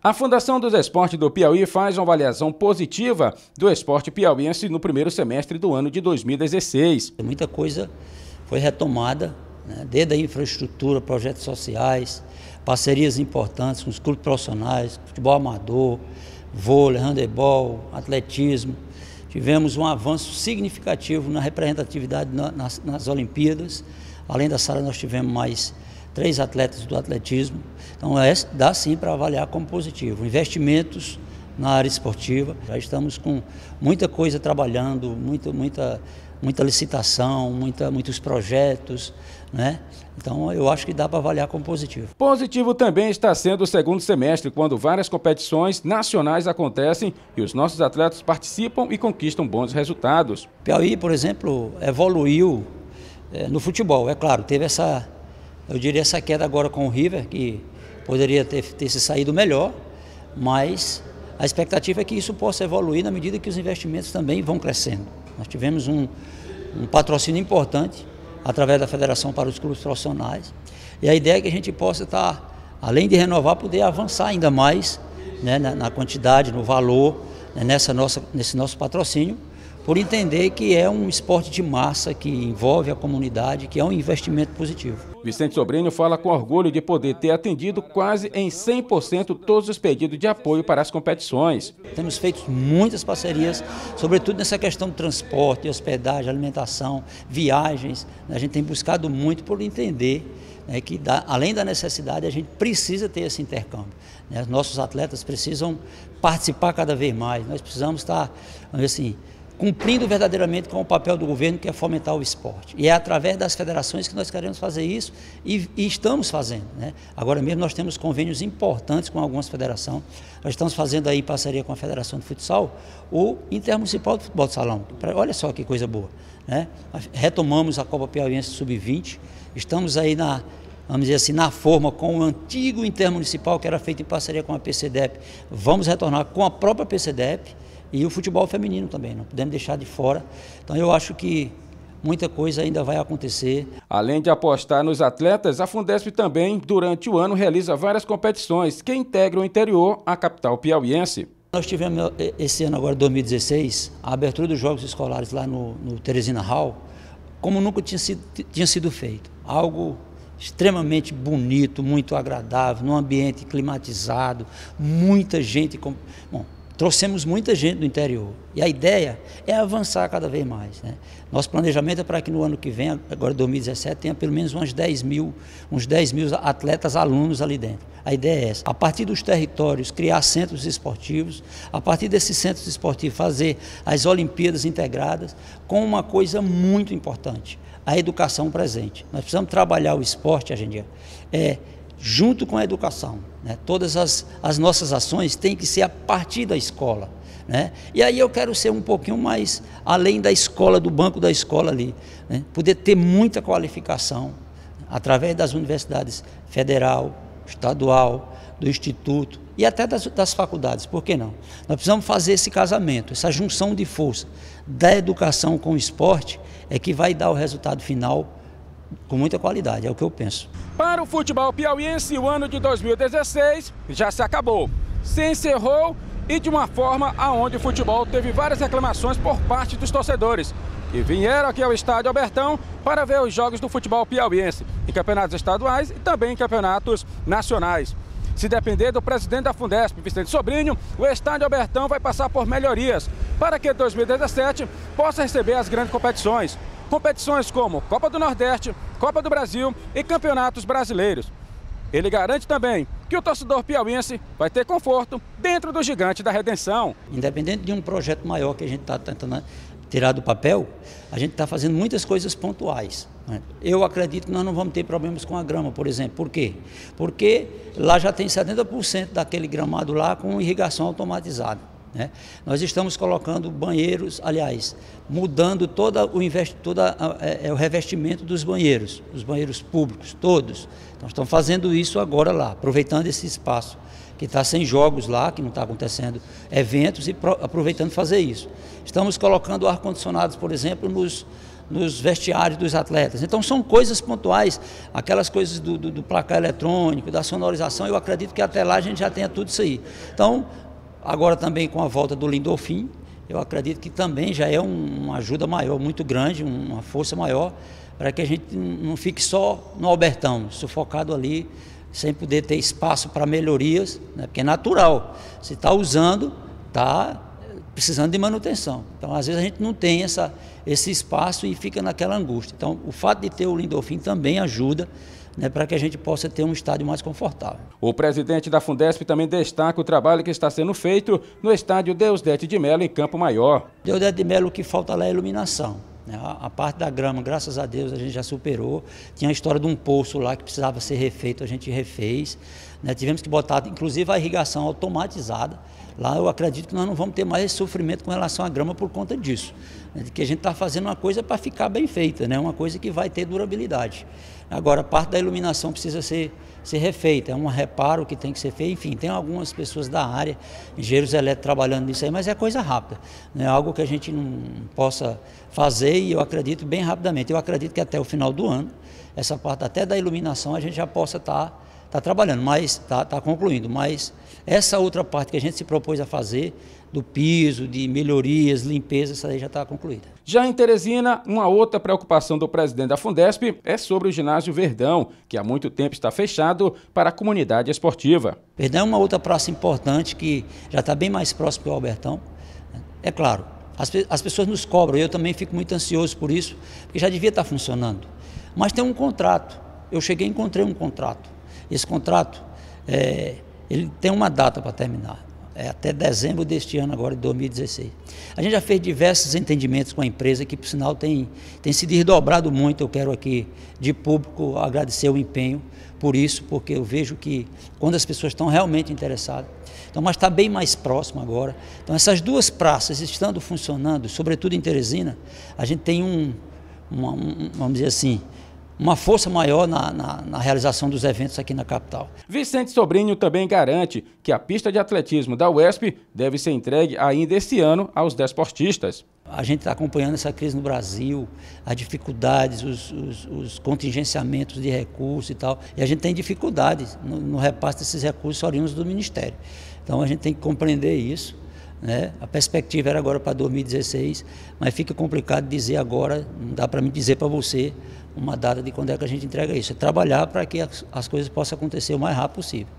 A Fundação dos Esportes do Piauí faz uma avaliação positiva do esporte piauiense no primeiro semestre do ano de 2016. Muita coisa foi retomada, né? Desde a infraestrutura, projetos sociais, parcerias importantes com os clubes profissionais, futebol amador, vôlei, handebol, atletismo. Tivemos um avanço significativo na representatividade nas Olimpíadas. Além da Sara, nós tivemos mais 3 atletas do atletismo, então dá sim para avaliar como positivo. Investimentos na área esportiva, já estamos com muita coisa trabalhando, muita licitação, muitos projetos, né? Então eu acho que dá para avaliar como positivo. Positivo também está sendo o segundo semestre, quando várias competições nacionais acontecem e os nossos atletas participam e conquistam bons resultados. Piauí, por exemplo, evoluiu no futebol, é claro, teve essa... Eu diria essa queda agora com o River, que poderia ter se saído melhor, mas a expectativa é que isso possa evoluir na medida que os investimentos também vão crescendo. Nós tivemos um patrocínio importante através da Federação para os clubes profissionais, e a ideia é que a gente possa estar, além de renovar, poder avançar ainda mais, né, na quantidade, no valor, né, nesse nosso patrocínio, por entender que é um esporte de massa, que envolve a comunidade, que é um investimento positivo. Vicente Sobrinho fala com orgulho de poder ter atendido quase em 100% todos os pedidos de apoio para as competições. Temos feito muitas parcerias, sobretudo nessa questão de transporte, hospedagem, alimentação, viagens. A gente tem buscado muito por entender que, além da necessidade, a gente precisa ter esse intercâmbio. Nossos atletas precisam participar cada vez mais, nós precisamos estar, assim, cumprindo verdadeiramente com o papel do governo, que é fomentar o esporte. E é através das federações que nós queremos fazer isso e estamos fazendo, né? Agora mesmo nós temos convênios importantes com algumas federações. Nós estamos fazendo aí, em parceria com a Federação de Futsal, o Intermunicipal de Futebol de Salão. Olha só que coisa boa, né? Retomamos a Copa Piauiense Sub-20, estamos aí na... vamos dizer assim, na forma com o antigo intermunicipal, que era feito em parceria com a PCDEP. Vamos retornar com a própria PCDEP e o futebol feminino também, não podemos deixar de fora. Então eu acho que muita coisa ainda vai acontecer. Além de apostar nos atletas, a Fundesp também, durante o ano, realiza várias competições que integram o interior à capital piauiense. Nós tivemos esse ano agora, 2016, a abertura dos Jogos Escolares lá no Teresina Hall, como nunca tinha sido feito. Algo extremamente bonito, muito agradável, num ambiente climatizado, muita gente. Bom, trouxemos muita gente do interior e a ideia é avançar cada vez mais, né? Nosso planejamento é para que no ano que vem, agora 2017, tenha pelo menos uns 10 mil atletas, alunos ali dentro. A ideia é essa, a partir dos territórios, criar centros esportivos, a partir desses centros esportivos fazer as Olimpíadas integradas com uma coisa muito importante: a educação presente. Nós precisamos trabalhar o esporte hoje em dia junto com a educação, né? Todas as nossas ações têm que ser a partir da escola, né? E aí eu quero ser um pouquinho mais além da escola, do banco da escola ali, né? Poder ter muita qualificação através das universidades federal, estadual, do instituto e até das faculdades, por que não? Nós precisamos fazer esse casamento, essa junção de força da educação com o esporte, é que vai dar o resultado final com muita qualidade, é o que eu penso. Para o futebol piauiense, o ano de 2016 já se acabou, se encerrou, e de uma forma aonde o futebol teve várias reclamações por parte dos torcedores, que vieram aqui ao estádio Albertão para ver os jogos do futebol piauiense, em campeonatos estaduais e também em campeonatos nacionais. Se depender do presidente da Fundesp, Vicente Sobrinho, o estádio Albertão vai passar por melhorias para que 2017 possa receber as grandes competições. Competições como Copa do Nordeste, Copa do Brasil e Campeonatos Brasileiros. Ele garante também que o torcedor piauiense vai ter conforto dentro do gigante da Redenção. Independente de um projeto maior que a gente está tentando tirar do papel, a gente está fazendo muitas coisas pontuais. Eu acredito que nós não vamos ter problemas com a grama, por exemplo. Por quê? Porque lá já tem 70% daquele gramado lá com irrigação automatizada, né? Nós estamos colocando banheiros, aliás, mudando todo o revestimento dos banheiros públicos, todos. Então, estamos fazendo isso agora lá, aproveitando esse espaço que está sem jogos lá, que não está acontecendo eventos, e aproveitando fazer isso. Estamos colocando ar-condicionados, por exemplo, nos nos vestiários dos atletas. Então são coisas pontuais, aquelas coisas do placar eletrônico, da sonorização, eu acredito que até lá a gente já tenha tudo isso aí. Então, agora também com a volta do Lindolfim, eu acredito que também já é uma ajuda maior, muito grande, uma força maior, para que a gente não fique só no Albertão, sufocado ali, sem poder ter espaço para melhorias, né? Porque é natural, se está usando, está precisando de manutenção. Então, às vezes a gente não tem esse espaço e fica naquela angústia. Então, o fato de ter o Lindolfim também ajuda, né, para que a gente possa ter um estádio mais confortável. O presidente da Fundesp também destaca o trabalho que está sendo feito no estádio Deusdete de Mello, em Campo Maior. Deusdete de Mello, o que falta lá é iluminação. A parte da grama, graças a Deus, a gente já superou. Tinha a história de um poço lá que precisava ser refeito, a gente refez. Tivemos que botar, inclusive, a irrigação automatizada. Lá eu acredito que nós não vamos ter mais esse sofrimento com relação à grama por conta disso. De que a gente está fazendo uma coisa para ficar bem feita, né? Uma coisa que vai ter durabilidade. Agora, a parte da iluminação precisa ser refeita, é um reparo que tem que ser feito. Enfim, tem algumas pessoas da área, engenheiros elétricos trabalhando nisso aí, mas é coisa rápida. Não é algo que a gente não possa fazer e eu acredito bem rapidamente. Eu acredito que até o final do ano, essa parte até da iluminação a gente já possa estar trabalhando, mas está concluindo. Mas essa outra parte que a gente se propôs a fazer, do piso, de melhorias, limpeza, essa aí já está concluída. Já em Teresina, uma outra preocupação do presidente da Fundesp é sobre o ginásio Verdão, que há muito tempo está fechado para a comunidade esportiva. Verdão é uma outra praça importante que já está bem mais próximo do Albertão. É claro, as pessoas nos cobram, eu também fico muito ansioso por isso, porque já devia estar funcionando. Mas tem um contrato, eu cheguei e encontrei um contrato. Esse contrato, ele tem uma data para terminar, é até dezembro deste ano agora, de 2016. A gente já fez diversos entendimentos com a empresa, que por sinal tem se desdobrado muito. Eu quero aqui, de público, agradecer o empenho por isso, porque eu vejo que quando as pessoas estão realmente interessadas, então, mas está bem mais próximo agora. Então essas duas praças estando funcionando, sobretudo em Teresina, a gente tem vamos dizer assim, uma força maior na realização dos eventos aqui na capital. Vicente Sobrinho também garante que a pista de atletismo da UESP deve ser entregue ainda este ano aos desportistas. A gente está acompanhando essa crise no Brasil, as dificuldades, os contingenciamentos de recursos e tal, e a gente tem dificuldades no repasse desses recursos oriundos do Ministério. Então a gente tem que compreender isso, né? A perspectiva era agora para 2016, mas fica complicado dizer agora, não dá para mim dizer para você uma data de quando é que a gente entrega isso. É trabalhar para que as coisas possam acontecer o mais rápido possível.